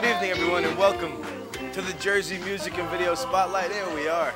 Good evening, everyone, and welcome to the Jersey Music and Video Spotlight. There we are.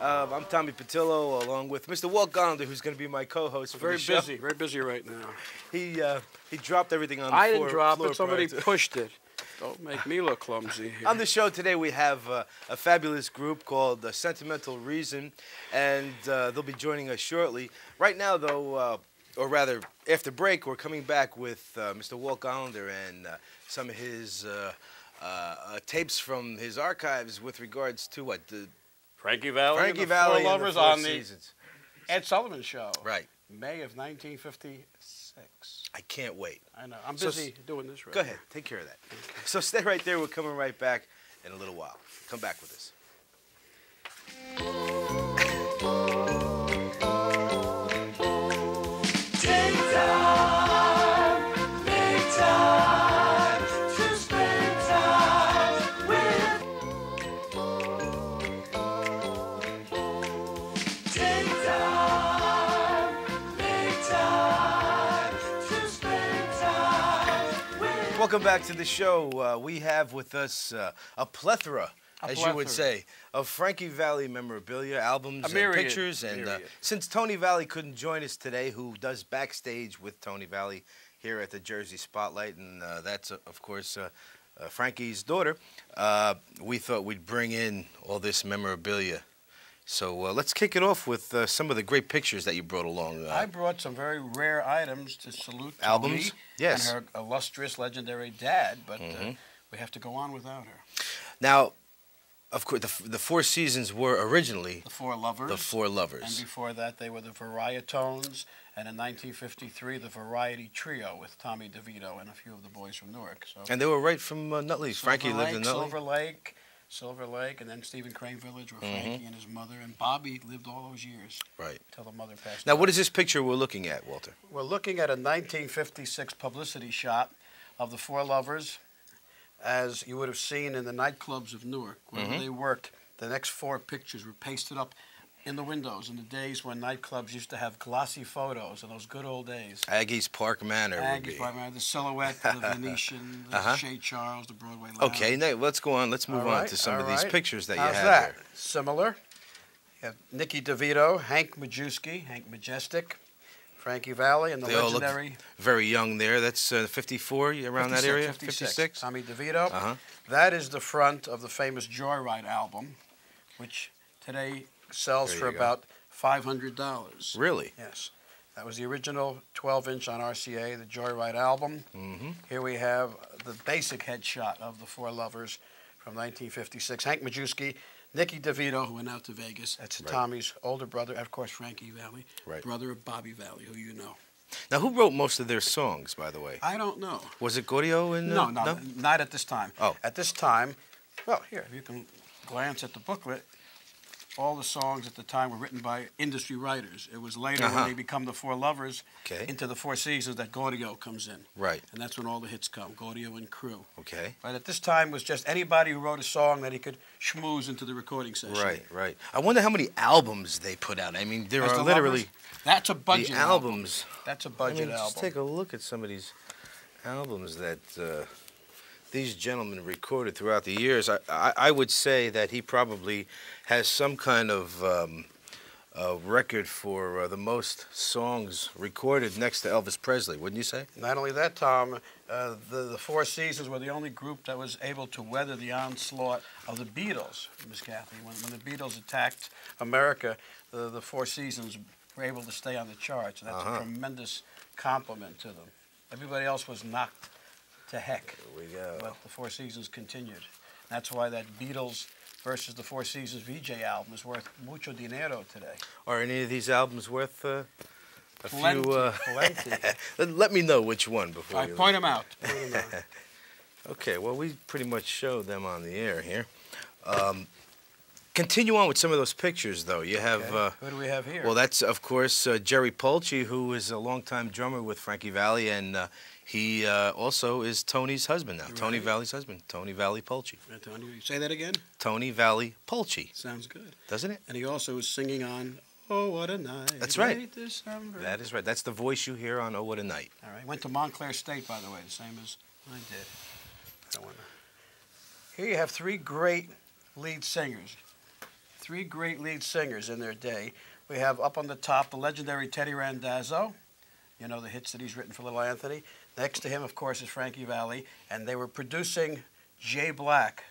I'm Tommy Petillo, along with Mr. Walt Gollander, who's going to be my co-host for the show. Very busy right now. He dropped everything on the floor. I didn't drop it. Somebody pushed it. Don't make me look clumsy here. On the show today, we have a fabulous group called The Sentimental Reason, and they'll be joining us shortly. Right now, though, or rather, after break, we're coming back with Mr. Walt Gollander and some of his tapes from his archives with regards to what? Frankie Valli and the Four Lovers on the Ed Sullivan show. Right. May of 1956. I can't wait. I know. I'm busy doing this right now. Go ahead. Take care of that. So stay right there. We're coming right back in a little while. Come back with us. Welcome back to the show. We have with us a plethora, you would say, of Frankie Valli memorabilia, albums, and pictures. And since Tony Valli couldn't join us today, who does Backstage with Tony Valli here at the Jersey Spotlight, and that's, of course, Frankie's daughter, we thought we'd bring in all this memorabilia. So let's kick it off with some of the great pictures that you brought along. I brought some very rare items to salute albums, yes, and her illustrious, legendary dad, but we have to go on without her. Now, of course, the Four Seasons were originally the Four Lovers. The Four Lovers. And before that, they were the Varietones, and in 1953, the Variety Trio with Tommy DeVito and a few of the boys from Newark. So. And they were right from Nutley. Frankie lived in Nutley. Silver Lake, and then Stephen Crane Village were Frankie and his mother, and Bobby lived all those years. Right. Until the mother passed away. Now, what is this picture we're looking at, Walter? We're looking at a 1956 publicity shot of the Four Lovers, as you would have seen in the nightclubs of Newark, where they worked. The next four pictures were pasted up in the windows in the days when nightclubs used to have glossy photos, in those good old days. Aggie's Park Manor. Aggie's Park Manor, the Silhouette, the Venetian, the Shea Charles, the Broadway Lounge. Okay, now let's go on. Let's move on to some of these pictures that you have there. Similar. You have Nikki DeVito, Hank Majewski, Hank Majestic, Frankie Valli, and the legendary. All look very young there. That's 54, around that area? 56. Tommy DeVito. That is the front of the famous Joyride album, which today sells for about $500. Really? Yes. That was the original 12-inch on RCA, the Joyride album. Here we have the basic headshot of the Four Lovers from 1956. Hank Majewski, Nikki DeVito, who went out to Vegas. That's Tommy's older brother, of course, Frankie Valli, brother of Bobby Valli, who you know. Now, who wrote most of their songs, by the way? I don't know. Was it Gaudio? No, not at this time. Oh. At this time, well, here, if you can glance at the booklet, all the songs at the time were written by industry writers. It was later when they become the Four Lovers into the Four Seasons that Gaudio comes in. Right. And that's when all the hits come, Gaudio and crew. Okay. But at this time, it was just anybody who wrote a song that he could schmooze into the recording session. Right, right. I wonder how many albums they put out. I mean, there are literally... That's a budget album. That's a budget album. Let's take a look at some of these albums that... these gentlemen recorded throughout the years. I would say that he probably has some kind of record for the most songs recorded next to Elvis Presley, wouldn't you say? Not only that, Tom, the Four Seasons were the only group that was able to weather the onslaught of the Beatles, Miss Kathy. When the Beatles attacked America, the Four Seasons were able to stay on the charts. And that's a tremendous compliment to them. Everybody else was knocked to heck. Here we go. But the Four Seasons continued. That's why that Beatles versus the Four Seasons VJ album is worth mucho dinero today. Are any of these albums worth a plenty, few? Plenty. Let me know which one before you point them out. Okay, well, we pretty much showed them on the air here. Continue on with some of those pictures, though. You have... Who do we have here? Well, that's, of course, Jerry Polci, who is a longtime drummer with Frankie Valli, and he also is Tony's husband now. Tony Valli's husband, Tony Valli Polci. Tony, say that again? Tony Valli Polci. Sounds good. Doesn't it? And he also is singing on Oh, What a Night. That's right. December. That is right. That's the voice you hear on Oh, What a Night. All right. Went to Montclair State, by the way, the same as I did. I don't want to... Here you have three great lead singers. Three great lead singers in their day. We have up on the top the legendary Teddy Randazzo, you know, the hits that he's written for Little Anthony. Next to him, of course, is Frankie Valli, and they were producing Jay Black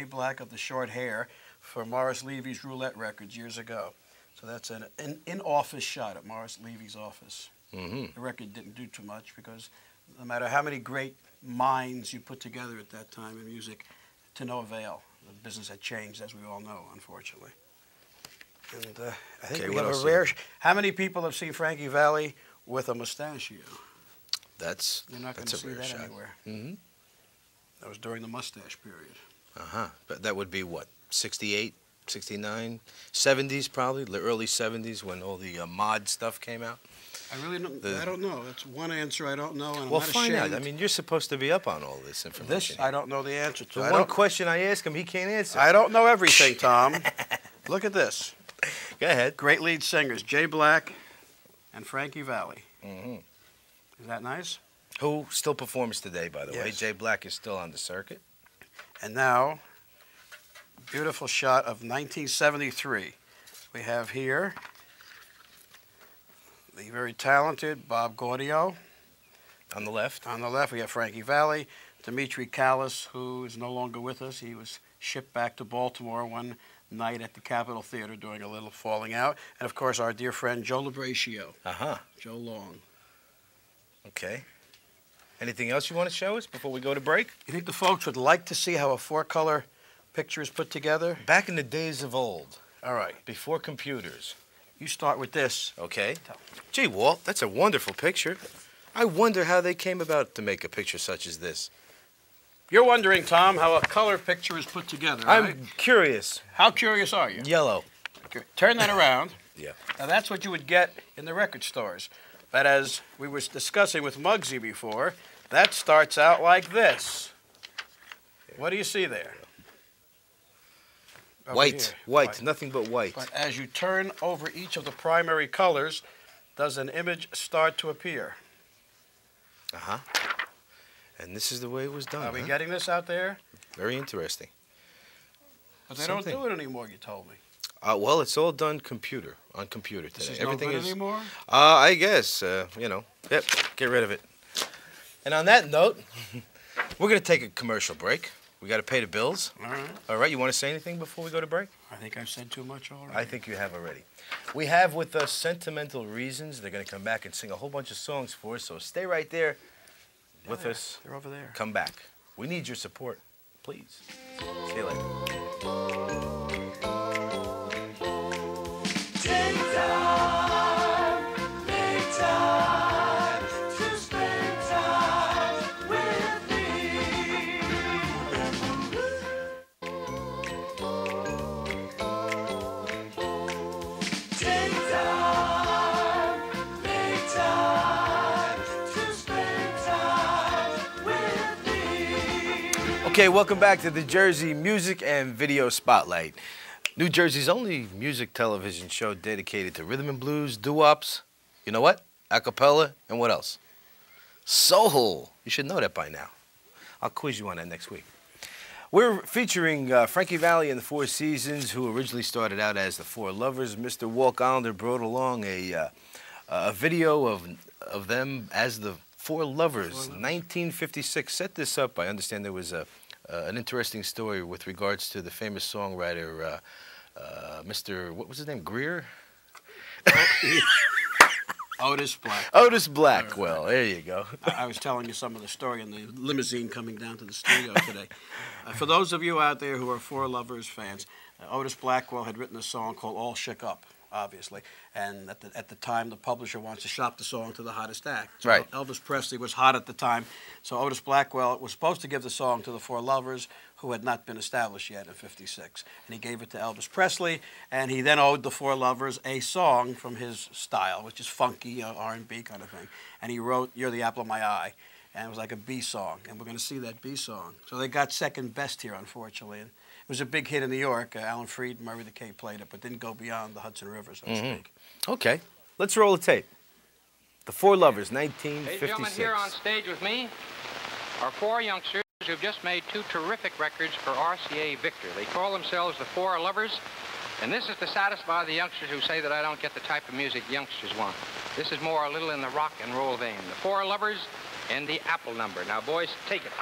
of the Short Hair, for Morris Levy's Roulette Records years ago. So that's an in-office shot at Morris Levy's office. Mm-hmm. The record didn't do too much because no matter how many great minds you put together at that time in music, to no avail. The business had changed, as we all know, unfortunately. And I think we have a rare... How many people have seen Frankie Valli with a mustachio? That's a rare shot. You're not going to see that anywhere. Mm-hmm. That was during the mustache period. Uh-huh. But that would be what? 68, 69, 70s probably, the early 70s when all the mod stuff came out. I really don't, I don't know. That's one answer I don't know. And well, I'm not find ashamed. Out. I mean, you're supposed to be up on all this information. This I don't know the answer to. The one question I ask him, he can't answer. I don't know everything, Tom. Look at this. Go ahead. Great lead singers, Jay Black and Frankie Valli. Mm-hmm. Is that nice? Who still performs today, by the way. Jay Black is still on the circuit. And now... beautiful shot of 1973. We have here the very talented Bob Gaudio. On the left. On the left, we have Frankie Valli, Dimitri Kallis, who is no longer with us. He was shipped back to Baltimore one night at the Capitol Theater during a little falling out. And, of course, our dear friend Joe Labracio. Uh-huh. Joe Long. Okay. Anything else you want to show us before we go to break? You think the folks would like to see how a four-color picture is put together? Back in the days of old. All right. Before computers. You start with this. Okay. Gee, Walt, that's a wonderful picture. I wonder how they came about to make a picture such as this. You're wondering, Tom, how a color picture is put together, right? I'm curious. How curious are you? Yellow. Okay. Turn that around. Yeah. Now, that's what you would get in the record stores. But as we were discussing with Muggsy before, that starts out like this. What do you see there? White, white, nothing but white. But as you turn over each of the primary colors, does an image start to appear? Uh-huh. And this is the way it was done. Are we getting this out there? Very interesting. But they don't do it anymore, you told me. Well, it's all done computer, on computer today. This is everything is anymore? I guess, you know. Yep, get rid of it. And on that note, we're going to take a commercial break. We got to pay the bills. All right. All right, you want to say anything before we go to break? I think I've said too much already. I think you have already. We have with us Sentimental Reasons. They're going to come back and sing a whole bunch of songs for us, so stay right there with us. They're over there. Come back. We need your support, please. See you later. Okay, welcome back to the Jersey Music and Video Spotlight. New Jersey's only music television show dedicated to rhythm and blues, doo-wops, you know what? A cappella, and what else? Soul. You should know that by now. I'll quiz you on that next week. We're featuring Frankie Valli and the Four Seasons, who originally started out as the Four Lovers. Mr. Walt Gollander brought along a video of them as the Four Lovers, 1956. Set this up. I understand there was an interesting story with regards to the famous songwriter, Mr. What was his name? Greer? Otis Black. Otis Blackwell. There you go. I was telling you some of the story in the limousine coming down to the studio today. For those of you out there who are Four Lovers fans, Otis Blackwell had written a song called All Shook Up, obviously. And at the time, the publisher wants to shop the song to the hottest act. So right. Elvis Presley was hot at the time. So Otis Blackwell was supposed to give the song to the Four Lovers, who had not been established yet in '56. And he gave it to Elvis Presley, and he then owed the Four Lovers a song from his style, which is funky, you know, R&B kind of thing. And he wrote, You're the Apple of My Eye. And it was like a B song, and we're going to see that B song. So they got second best here, unfortunately. And it was a big hit in New York. Alan Freed, Murray the K played it, but didn't go beyond the Hudson River, so to speak. Okay, let's roll the tape. The Four Lovers, 1956. Ladies and gentlemen, here on stage with me are four youngsters who have just made two terrific records for RCA Victor. They call themselves the Four Lovers, and this is to satisfy the youngsters who say that I don't get the type of music youngsters want. This is more a little in the rock and roll vein. The Four Lovers and the Apple Number. Now, boys, take it.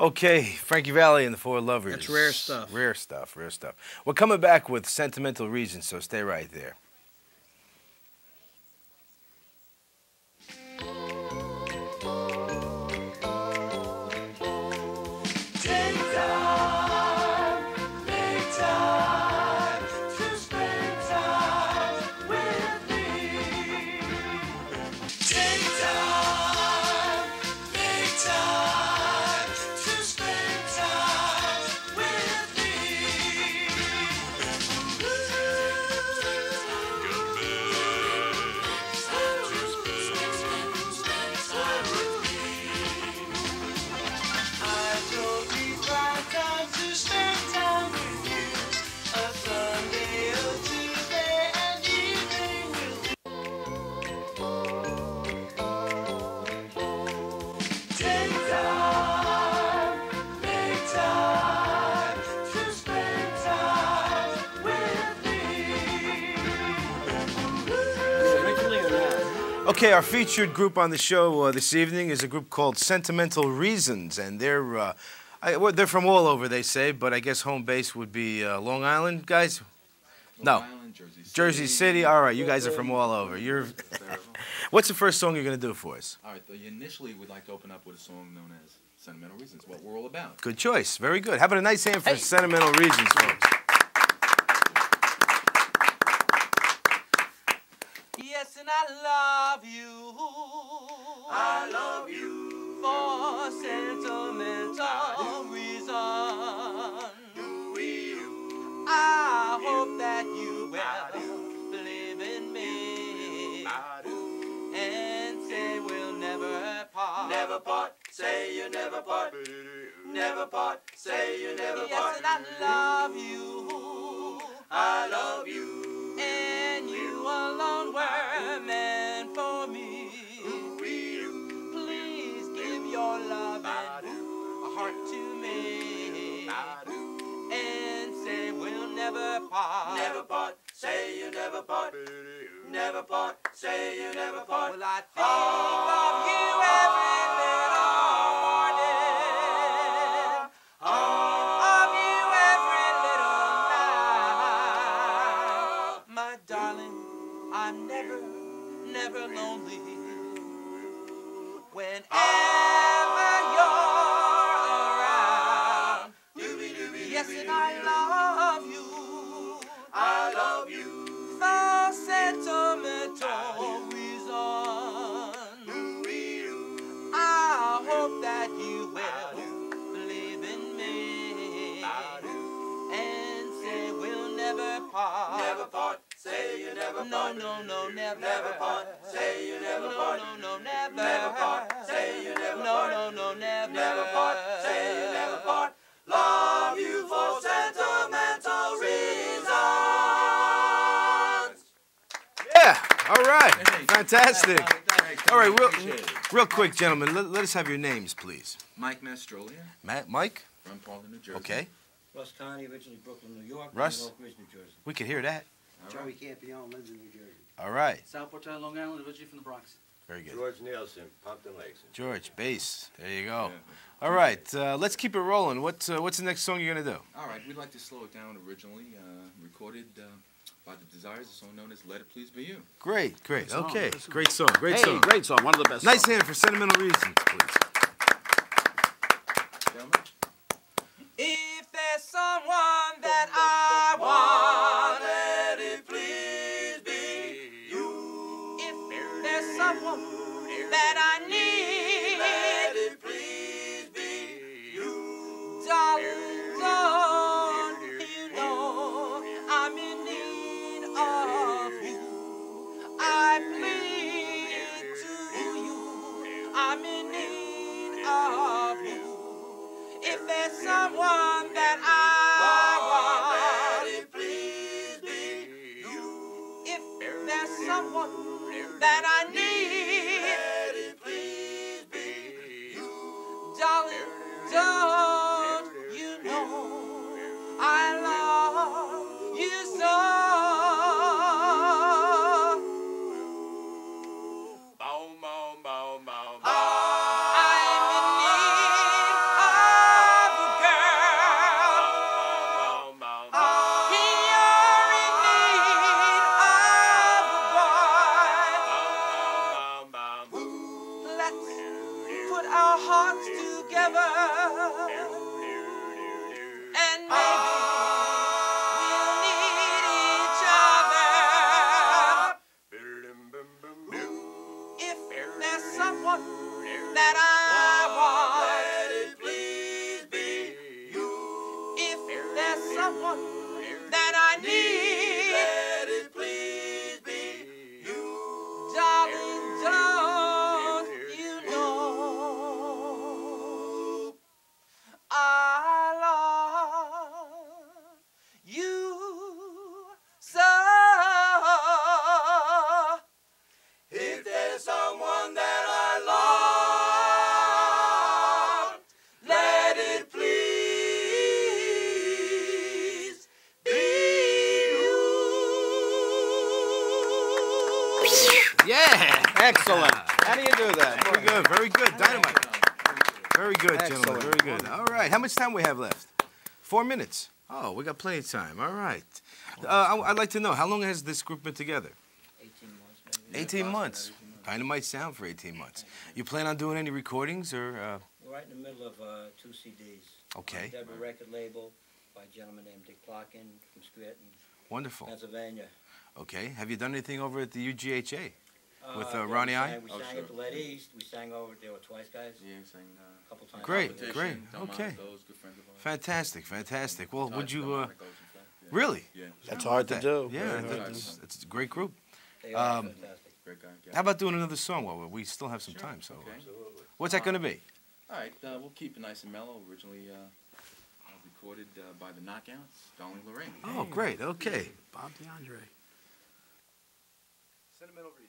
Okay, Frankie Valli and the Four Lovers. That's rare stuff. Rare stuff, rare stuff. We're coming back with Sentimental Reason, so stay right there. Okay, our featured group on the show this evening is a group called Sentimental Reasons, and they're from all over, they say, but I guess home base would be Long Island, guys? Long Island, Jersey City. All right, you guys are from all over. You're What's the first song you're going to do for us? All right, initially we'd like to open up with a song known as Sentimental Reasons, what we're all about. Good choice, very good. How about a nice hand for Sentimental Reasons, folks? I love you. I love you for sentimental reason. Do you? I hope that you will believe in me and say we'll never part. Never part. Say you never part. Never part. Say you never part. Yes, and I love you. I love you. And you alone were meant for me. Please give your love and heart to me and say we'll never part. Never part. Say you never part. Never part. Say you never part. Well, I think of you every day. Lonely whenever you're around. Yes, and I love you. I love you for sentimental reasons. you will believe in me and say we'll never part. Never part. Say you never part. No, no, no, never. Never part. Say you never part. No, no, no, never. Never part. Say you never part. No, no, no, never. Never part. Say you never part. Love you for sentimental reasons. Yeah. All right. Fantastic. All right, real quick, gentlemen, let us have your names, please. Mike Mastrolia. Mike? From Paulding, New Jersey. Okay. Russ Connie, originally Brooklyn, New York. Russ? Oak Ridge, New Jersey. We could hear that. All Joey right. Campion, Lindsay, New Jersey. All right. Southport, Long Island, originally from the Bronx. Very good. George Nielsen, Pompton Lakes. George, bass. There you go. Yeah. All right, let's keep it rolling. What's the next song you're going to do? All right, we'd like to slow it down originally. Recorded... by the Desires, a song known as Let It Please Be You. Great, great. Okay, great song, great song. Hey, great song, one of the best. Nice hand for Sentimental Reasons, please. Gentlemen. If there's someone that I want, let it please be you. If there's someone that I need, let it please be you. Darling. Someone that I want, let it please be you. If there's someone that I need, let it please be you. Darling, don't you know I love you so? Bow, bow, bow, bow, bow. Excellent. How do you do that? Very good, very good. Dynamite. Very good, gentlemen. Very good. All right. How much time we have left? 4 minutes. Oh, we got plenty of time. All right. I'd like to know, how long has this group been together? 18 months. Maybe. 18 months. Dynamite sound for 18 months. You plan on doing any recordings or? We're right in the middle of 2 CDs. Okay. Deborah record label by a gentleman named Dick Plotkin from Scranton. Wonderful. Pennsylvania. Okay. Have you done anything over at the UGHA? With Ronnie I? We sang at the Lead East. We sang over there with Twice Guys. Yeah, we sang a couple times. Great, great. Okay. Fantastic, fantastic. Well, would you... really? Yeah. That's hard to do. Yeah, it's a great group. They are fantastic. Great guy. How about doing another song while we still have some time? So, what's that going to be? All right, we'll keep it nice and mellow. Originally recorded by the Knockouts, Darling Lorraine. Oh, great, okay. Bob DeAndre. Sentimental Reason.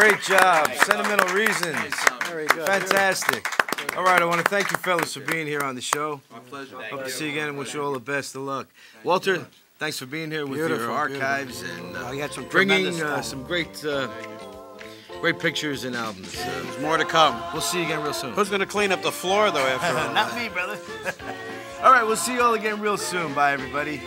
Great job. Sentimental Reasons. Very good. Fantastic. All right, I want to thank you fellas for being here on the show. My pleasure. Hope to see you again and wish you all the best of luck. Walter, thanks for being here with your archives and bringing some great great pictures and albums. There's more to come. We'll see you again real soon. Who's going to clean up the floor, though, after all? Not me, brother. All right, we'll see you all again real soon. Bye, everybody.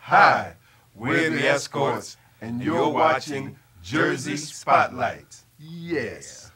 Hi, we're the Escorts, and you're watching Jersey Spotlight. Yes.